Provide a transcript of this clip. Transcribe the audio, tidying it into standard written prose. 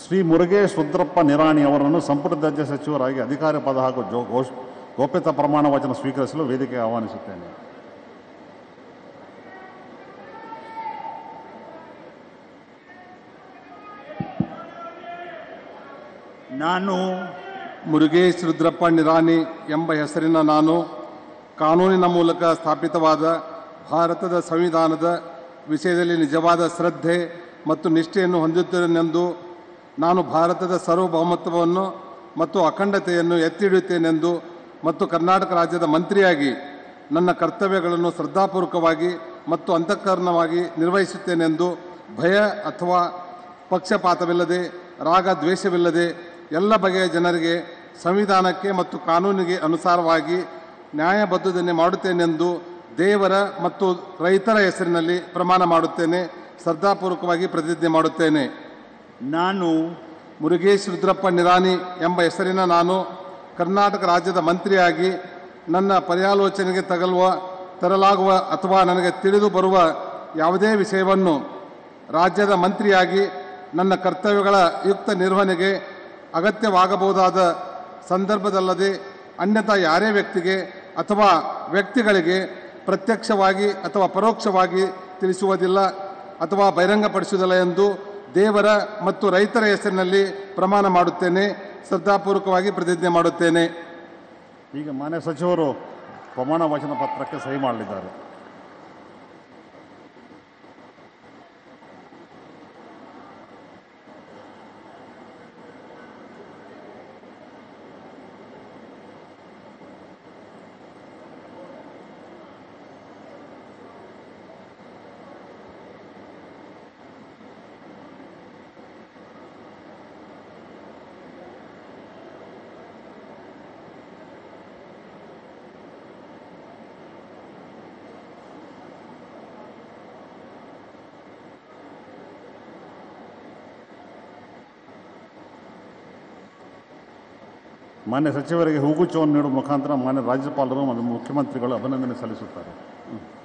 श्री मुरुगेश रुद्रप्प निराणी संपुट दर्जा सचिवर अधिकार पद हागू गोप्यता प्रमाण वचन स्वीकरिसलु वेदिके आह्वानिसुत्तेने. नानु मुरुगेश रुद्रप्प निराणी एंब हेसरिन नानु कानूनिन मूलक स्थापितवाद भारतद संविधानद विषयदल्लि निजवाद श्रद्धे मत्तु निष्ठेयन्नु होंदिद्दरेनेंदु नानु भारतद सार्वभौमत्ववन्नु मत्तु अखंडतेयन्नु एत्ति हिडियुत्तेनेंदु ಮತ್ತು ಕರ್ನಾಟಕ ರಾಜ್ಯದ ಮಂತ್ರಿಯಾಗಿ ನನ್ನ ಕರ್ತವ್ಯಗಳನ್ನು ಶ್ರದ್ಧಾಪೂರ್ವಕವಾಗಿ ಮತ್ತು ಅಂತಃಕರಣವಾಗಿ ನಿರ್ವಹಿಸುತ್ತೇನೆಂದು ಭಯ ಅಥವಾ ಪಕ್ಷಪಾತವಿಲ್ಲದೆ ರಾಗ ದ್ವೇಷವಿಲ್ಲದೆ ಎಲ್ಲ ಬಗೆಯ ಜನರಿಗೆ ಸಂವಿಧಾನಕ್ಕೆ ಮತ್ತು ಕಾನೂನಿಗೆ ಅನುಸಾರವಾಗಿ ನ್ಯಾಯಬದ್ಧತೆ ಮಾಡುತ್ತೇನೆಂದು ದೇವರ ಮತ್ತು ರೈತರ ಹೆಸರಿನಲ್ಲಿ ಪ್ರಮಾಣ ಮಾಡುತ್ತೇನೆ. ಶ್ರದ್ಧಾಪೂರ್ವಕವಾಗಿ ಪ್ರತಿಜ್ಞೆ ಮಾಡುತ್ತೇನೆ. ನಾನು ಮುರುಗೇಶ್ ರುದ್ರಪ್ಪ ನಿರಾಣಿ ಎಂಬ ಹೆಸರಿನ ನಾನು कर्नाटक राज्यद मंत्रियागी ನನ್ನ ಪರಿಹಾಲೋಚನೆಗೆ ತರಲಾಗುವ ಅಥವಾ ನನಗೆ ತಿಳಿದು ಬರುವ ಯಾವುದೇ ವಿಷಯವನ್ನು ರಾಜ್ಯದ ಮಂತ್ರಿಯಾಗಿ ನನ್ನ ಕರ್ತವ್ಯಗಳ ಯುಕ್ತ ನಿರ್ವಹಣೆಗೆ ಅಗತ್ಯವಾಗಬಹುದಾದ ಸಂದರ್ಭದಲ್ಲದೆ ಅನ್ಯತಾ ಯಾರೇ ವ್ಯಕ್ತಿಗೆ ಅಥವಾ ವ್ಯಕ್ತಿಗಳಿಗೆ ಪ್ರತ್ಯಕ್ಷವಾಗಿ ಅಥವಾ ಪರೋಕ್ಷವಾಗಿ ತಿಳಿಸುವುದಿಲ್ಲ ಅಥವಾ ಬಹಿರಂಗಪಡಿಸುವುದಿಲ್ಲ ಎಂದು ದೇವರ ಮತ್ತು ರೈತರ ಹೆಸರಿನಲ್ಲಿ ಪ್ರಮಾಣ ಮಾಡುತ್ತೇನೆ. ಶ್ರದ್ಧಾಪೂರ್ವಕವಾಗಿ ಪ್ರತಿಜ್ಞೆ ಮಾಡುತ್ತೇನೆ. ಈಗ ಮಾನ್ಯ ಸಚಿವರು ಪ್ರಮಾಣ ವಚನ ಪತ್ರಕ್ಕೆ ಸಹಿ ಮಾಡಲಿದ್ದಾರೆ. ಮಾನ್ಯ ಸಚಿವರಿಗೆ ಹೂಗುಚ್ಛವನ್ನು ನೀಡುವ ಮುಖಾಂತರ ಮಾನ್ಯ ರಾಜ್ಯಪಾಲರು ಮತ್ತು ಮುಖ್ಯಮಂತ್ರಿಗಳು ಅಭಿನಂದನೆ ಸಲ್ಲಿಸುತ್ತಾರೆ.